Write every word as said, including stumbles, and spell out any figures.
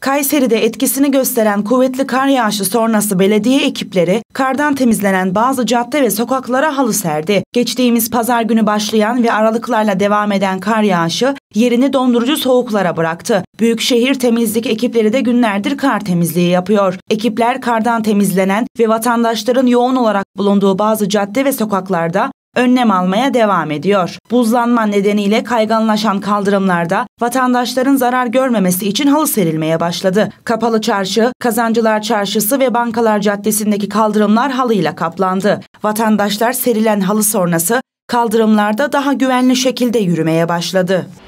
Kayseri'de etkisini gösteren kuvvetli kar yağışı sonrası belediye ekipleri kardan temizlenen bazı cadde ve sokaklara halı serdi. Geçtiğimiz pazar günü başlayan ve aralıklarla devam eden kar yağışı yerini dondurucu soğuklara bıraktı. Büyükşehir temizlik ekipleri de günlerdir kar temizliği yapıyor. Ekipler kardan temizlenen ve vatandaşların yoğun olarak bulunduğu bazı cadde ve sokaklarda önlem almaya devam ediyor. Buzlanma nedeniyle kayganlaşan kaldırımlarda vatandaşların zarar görmemesi için halı serilmeye başladı. Kapalı Çarşı, Kazancılar Çarşısı ve Bankalar Caddesi'ndeki kaldırımlar halıyla kaplandı. Vatandaşlar serilen halı sonrası kaldırımlarda daha güvenli şekilde yürümeye başladı.